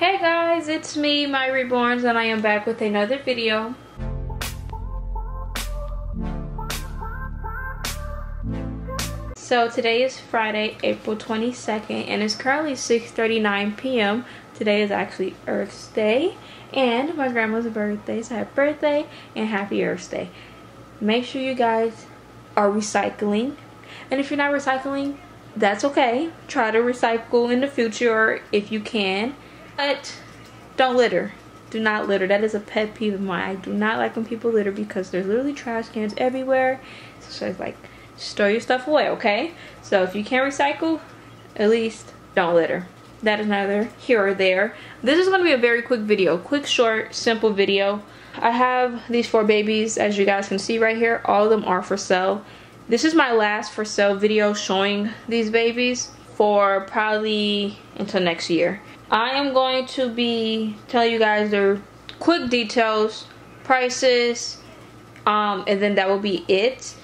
Hey guys, it's me, My Reborns, and I am back with another video. So today is Friday, April 22nd, and it's currently 6:39 p.m. Today is actually Earth's Day, and my grandma's birthday, so happy birthday and happy Earth's Day. Make sure you guys are recycling, and if you're not recycling, that's okay. Try to recycle in the future if you can, but don't litter. Do not litter. That is a pet peeve of mine. I do not like when people litter because there's literally trash cans everywhere. So it's like, store your stuff away, okay? So if you can't recycle, at least don't litter. That is neither here or there. This is going to be a very quick video. Quick, short, simple video. I have these 4 babies, as you guys can see right here. All of them are for sale. This is my last for sale video showing these babies for probably until next year. I am going to be telling you guys the quick details, prices, and then that will be it.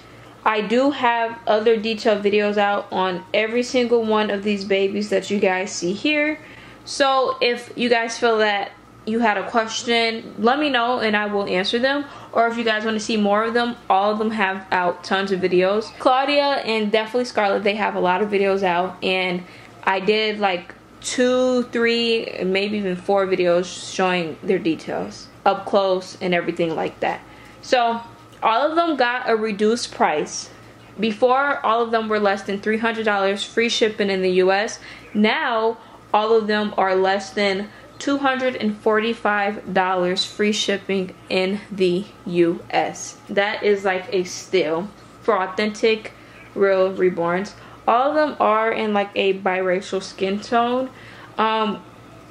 I do have other detailed videos out on every single one of these babies that you guys see here. So if you guys feel that you had a question, let me know and I will answer them. Or if you guys want to see more of them, all of them have out tons of videos. Claudia and definitely Scarlett, they have a lot of videos out, and I did like 2, 3, maybe even 4 videos showing their details up close and everything like that. So all of them got a reduced price. Before, all of them were less than $300 free shipping in the US. Now all of them are less than $245 free shipping in the US. That is like a steal for authentic real Reborns. All of them are in like a biracial skin tone.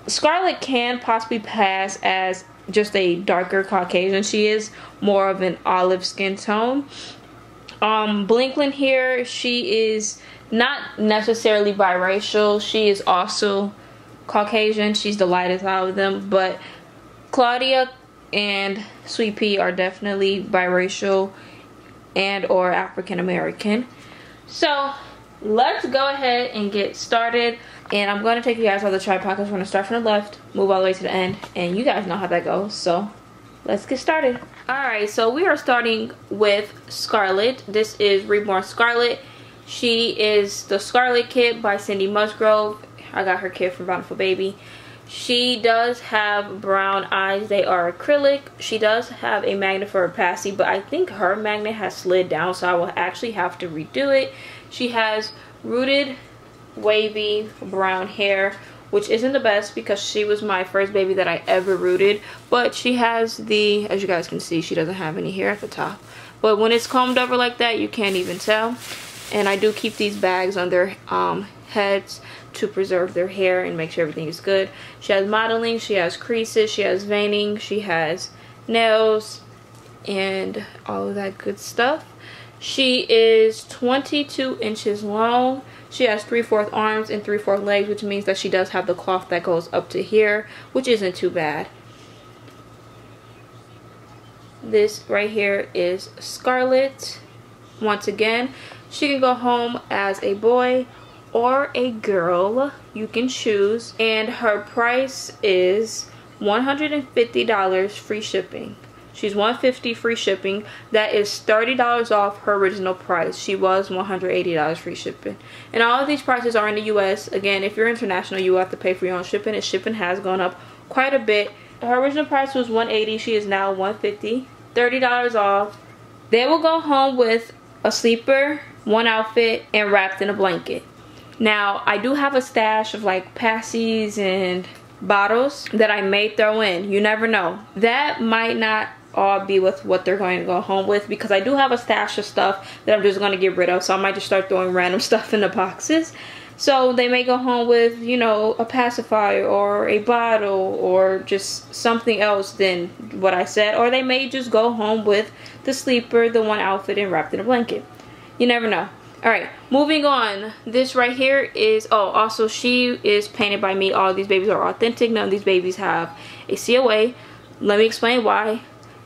Scarlett can possibly pass as just a darker Caucasian. She is more of an olive skin tone. Blinklin here, she is not necessarily biracial. She is also Caucasian. She's the lightest out of them. But Claudia and Sweet Pea are definitely biracial and or African American. So let's go ahead and get started, and I'm going to take you guys on the tripod because we're going to start from the left, move all the way to the end, and you guys know how that goes, so let's get started. Alright, so we are starting with Scarlett. This is Reborn Scarlett. She is the Scarlett kit by Cindy Musgrove. I got her kit from Bountiful Baby. She does have brown eyes. They are acrylic. She does have a magnet for her passy, but I think her magnet has slid down, so I will actually have to redo it. She has rooted, wavy, brown hair, which isn't the best because she was my first baby that I ever rooted. But she has the, as you guys can see, she doesn't have any hair at the top. But when it's combed over like that, you can't even tell. And I do keep these bags on their heads to preserve their hair and make sure everything is good. She has modeling, she has creases, she has veining, she has nails, and all of that good stuff. She is 22 inches long. She has 3/4 arms and 3/4 legs, which means that she does have the cloth that goes up to here, which isn't too bad. This right here is Scarlett. Once again, she can go home as a boy or a girl, you can choose, and her price is $150 free shipping. She's $150 free shipping. That is $30 off her original price. She was $180 free shipping, and all of these prices are in the US. Again, if you're international, you have to pay for your own shipping, and shipping has gone up quite a bit. Her original price was $180. She is now $150. $30 off. They will go home with a sleeper, one outfit, and wrapped in a blanket. Now, I do have a stash of like passies and bottles that I may throw in. You never know. That might not all be with what they're going to go home with, because I do have a stash of stuff that I'm just going to get rid of. So I might just start throwing random stuff in the boxes. So they may go home with, you know, a pacifier or a bottle or just something else than what I said. Or they may just go home with the sleeper, the one outfit, and wrapped in a blanket. You never know. Alright, moving on. This right here is, also she is painted by me. All these babies are authentic. None of these babies have a COA. Let me explain why.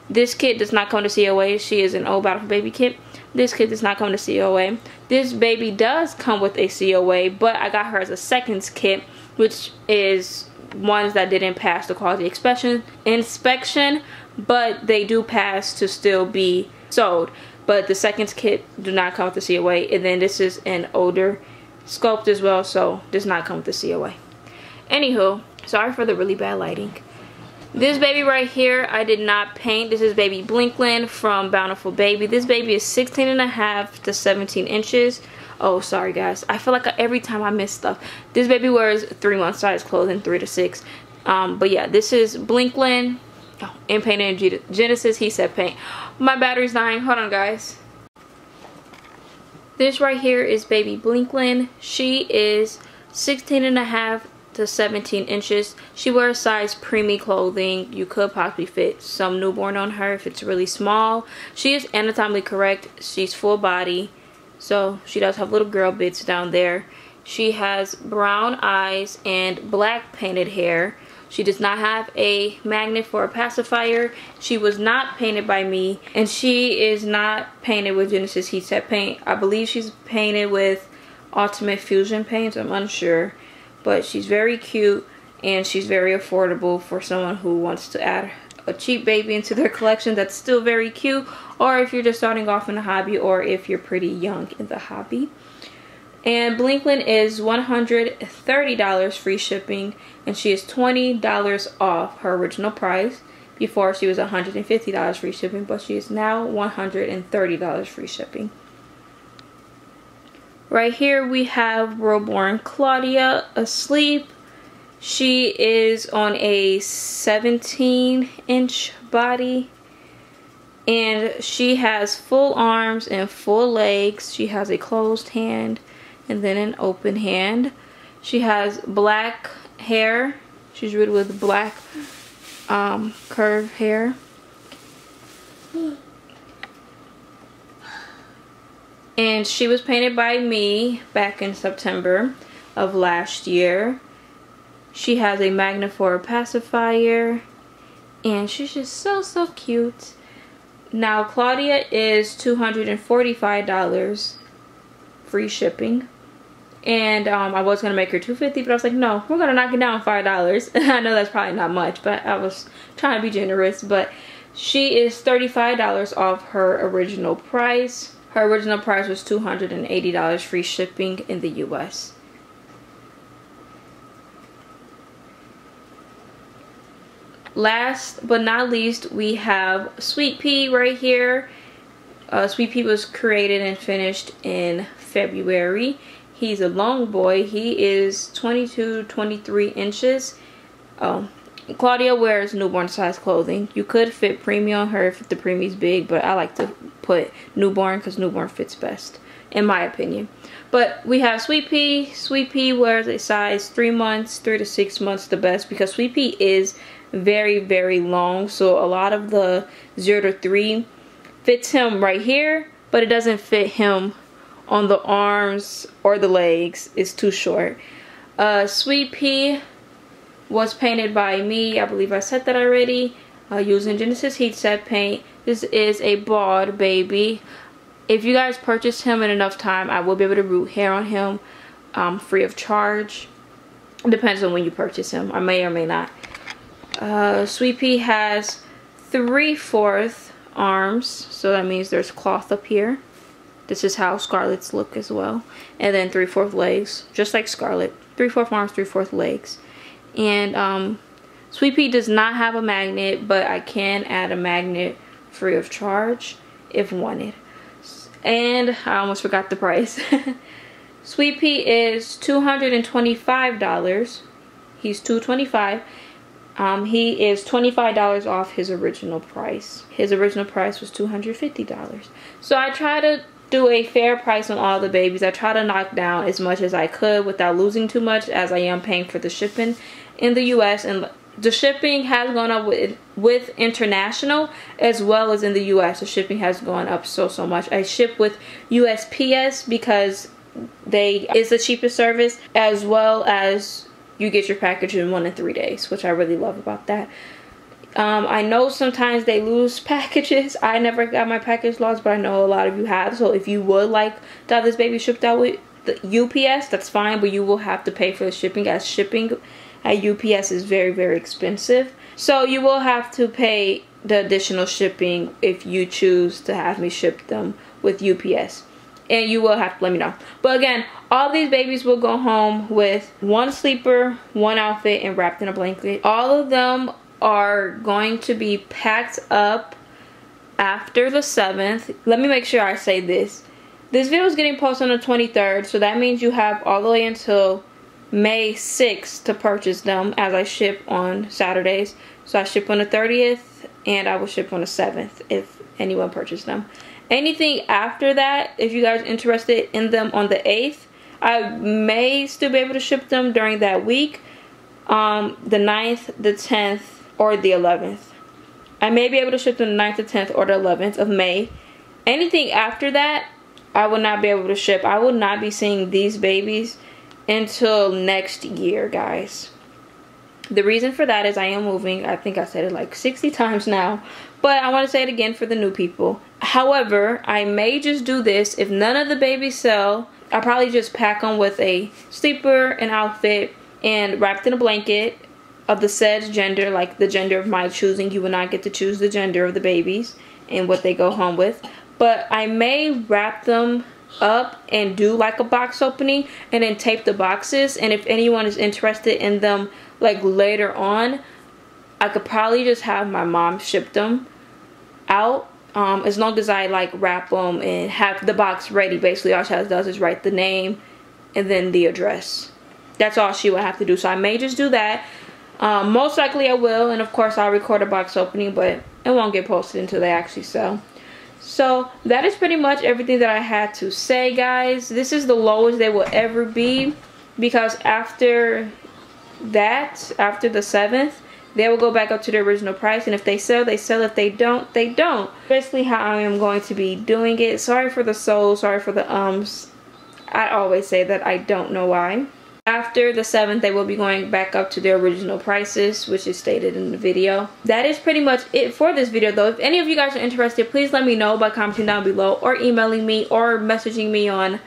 This kit does not come to COA. She is an old Bountiful Baby kit. This kit does not come to COA. This baby does come with a COA, but I got her as a seconds kit, which is ones that didn't pass the quality inspection, but they do pass to still be sold. But the seconds kit do not come with the COA, and then this is an older sculpt as well, so does not come with the COA. Anywho, sorry for the really bad lighting. This baby right here, I did not paint. This is baby Blinklin from Bountiful Baby. This baby is 16.5 to 17 inches. Oh, sorry guys. I feel like every time I miss stuff. This baby wears 3-month size clothes and 3 to 6. But yeah, this is Blinklin. Oh, and painted in Genesis. He said paint. My battery's dying. Hold on, guys. This right here is baby Blinklin. She is 16.5 to 17 inches. She wears size preemie clothing. You could possibly fit some newborn on her if it's really small. She is anatomically correct. She's full body, so she does have little girl bits down there. She has brown eyes and black painted hair. She does not have a magnet for a pacifier. She was not painted by me, and she is not painted with Genesis heat set paint. I believe she's painted with Ultimate Fusion paints, I'm unsure. But she's very cute, and she's very affordable for someone who wants to add a cheap baby into their collection that's still very cute, or if you're just starting off in the hobby, or if you're pretty young in the hobby. And Blinklin is $130 free shipping, and she is $20 off her original price. Before, she was $150 free shipping, but she is now $130 free shipping. Right here we have Realborn Claudia asleep. She is on a 17-inch body, and she has full arms and full legs. She has a closed hand and then an open hand. She has black hair. She's ribbed with black curved hair. And she was painted by me back in September of last year. She has a magnet for a pacifier, and she's just so cute. Now Claudia is $245 free shipping, and I was gonna make her $250, but I was like, no, we're gonna knock it down $5. I know that's probably not much, but I was trying to be generous. But she is $35 off her original price. Her original price was $280 free shipping in the US. Last but not least, we have Sweet Pea right here. Sweet Pea was created and finished in February. He's a long boy. He is 22, 23 inches. Claudia wears newborn size clothing. You could fit preemie on her if the preemie's big, but I like to put newborn because newborn fits best in my opinion. But we have Sweet Pea. Sweet Pea wears a size 3 months, 3 to 6 months the best, because Sweet Pea is very long, so a lot of the 0 to 3 fits him right here, but it doesn't fit him on the arms or the legs. It's too short. Sweet Pea was painted by me. I believe I said that already. Using Genesis heat set paint. This is a bald baby. If you guys purchase him in enough time, I will be able to root hair on him free of charge. Depends on when you purchase him. I may or may not. Sweet Pea has 3/4 arms, so that means there's cloth up here. This is how Scarlets look as well. And then 3/4 legs, just like Scarlet. 3/4 arms, 3/4 legs. And Sweet Pea does not have a magnet, but I can add a magnet free of charge if wanted. And I almost forgot the price. Sweet Pea is $225. He's $225. He is $25 off his original price. His original price was $250. So I try to do a fair price on all the babies. I try to knock down as much as I could without losing too much, as I am paying for the shipping in the US, and the shipping has gone up with international as well as in the US. The shipping has gone up so much. I ship with USPS because they is the cheapest service, as well as you get your package in 1 to 3 days, which I really love about that. I know sometimes they lose packages. I never got my package lost, but I know a lot of you have. So if you would like to have this baby shipped out with the UPS, that's fine, but you will have to pay for the shipping, as shipping at UPS is very, very expensive. So you will have to pay the additional shipping if you choose to have me ship them with UPS. And you will have to let me know. But again, all these babies will go home with one sleeper, one outfit, and wrapped in a blanket. All of them are going to be packed up after the 7th. Let me make sure I say this. This video is getting posted on the 23rd, so that means you have all the way until May 6th to purchase them, as I ship on Saturdays. So I ship on the 30th, and I will ship on the 7th if anyone purchases them. Anything after that, if you guys are interested in them on the 8th, I may still be able to ship them during that week. The 9th, the 10th, or the 11th. I may be able to ship them the 9th, the 10th, or the 11th of May. Anything after that, I will not be able to ship. I will not be seeing these babies until next year, guys. The reason for that is I am moving. I think I said it like 60 times now, but I want to say it again for the new people. However, I may just do this. If none of the babies sell, I'll probably just pack them with a sleeper, an outfit, and wrapped in a blanket of the said gender, like the gender of my choosing. You will not get to choose the gender of the babies and what they go home with. But I may wrap them up and do like a box opening and then tape the boxes. And if anyone is interested in them like later on, I could probably just have my mom ship them out, as long as I like wrap them and have the box ready. Basically all she does is write the name and then the address. That's all she would have to do. So I may just do that. Most likely I will, and of course I'll record a box opening, but it won't get posted until they actually sell. So that is pretty much everything that I had to say, guys. This is the lowest they will ever be, because after that, after the 7th, they will go back up to the original price. And if they sell, they sell. If they don't, they don't. Basically how I am going to be doing it. Sorry for the souls, sorry for the ums. I always say that, I don't know why. After the 7th, they will be going back up to their original prices, which is stated in the video. That is pretty much it for this video, though. If any of you guys are interested, please let me know by commenting down below, or emailing me, or messaging me on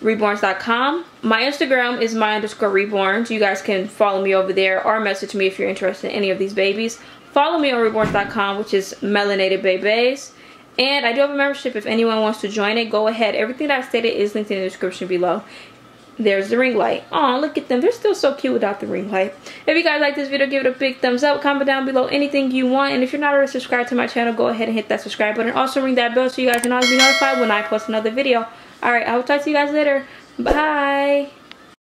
Reborns.com. My Instagram is my_Reborns. You guys can follow me over there, or message me if you're interested in any of these babies. Follow me on Reborns.com, which is melanated babies. And I do have a membership. If anyone wants to join it, go ahead. Everything that I stated is linked in the description below. There's the ring light. Oh, look at them. They're still so cute without the ring light. If you guys like this video, give it a big thumbs up. Comment down below anything you want. And if you're not already subscribed to my channel, go ahead and hit that subscribe button. Also ring that bell so you guys can always be notified when I post another video. Alright, I will talk to you guys later. Bye.